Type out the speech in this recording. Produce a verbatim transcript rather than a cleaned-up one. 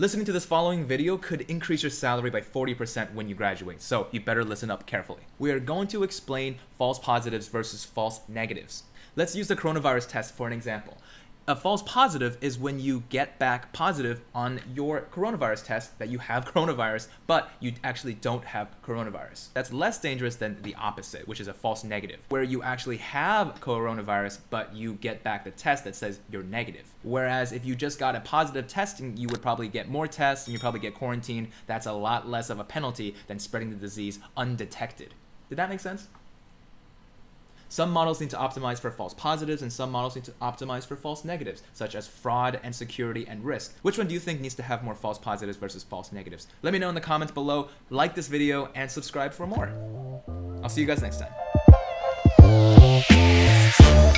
Listening to this following video could increase your salary by forty percent when you graduate, so you better listen up carefully. We are going to explain false positives versus false negatives. Let's use the coronavirus test for an example. A false positive is when you get back positive on your coronavirus test that you have coronavirus, but you actually don't have coronavirus. That's less dangerous than the opposite, which is a false negative, where you actually have coronavirus, but you get back the test that says you're negative. Whereas if you just got a positive test, you would probably get more tests and you probably get quarantined. That's a lot less of a penalty than spreading the disease undetected. Did that make sense? Some models need to optimize for false positives and some models need to optimize for false negatives, such as fraud and security and risk. Which one do you think needs to have more false positives versus false negatives? Let me know in the comments below, like this video, and subscribe for more. I'll see you guys next time.